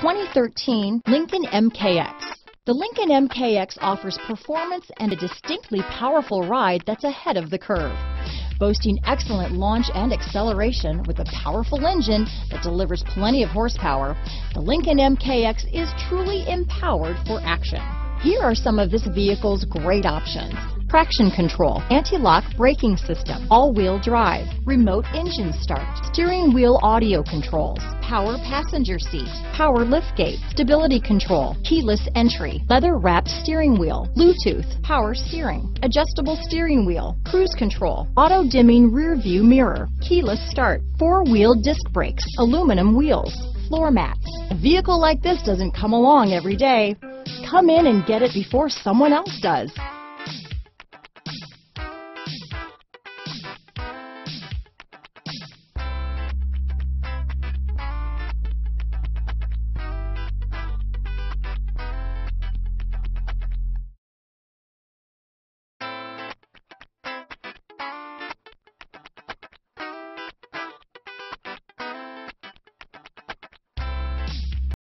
2013 Lincoln MKX. The Lincoln MKX offers performance and a distinctly powerful ride that's ahead of the curve. Boasting excellent launch and acceleration with a powerful engine that delivers plenty of horsepower, the Lincoln MKX is truly empowered for action. Here are some of this vehicle's great options: traction control, anti-lock braking system, all-wheel drive, remote engine start, steering wheel audio controls, power passenger seat, power liftgate, stability control, keyless entry, leather-wrapped steering wheel, Bluetooth, power steering, adjustable steering wheel, cruise control, auto-dimming rear-view mirror, keyless start, four-wheel disc brakes, aluminum wheels, floor mats. A vehicle like this doesn't come along every day. Come in and get it before someone else does.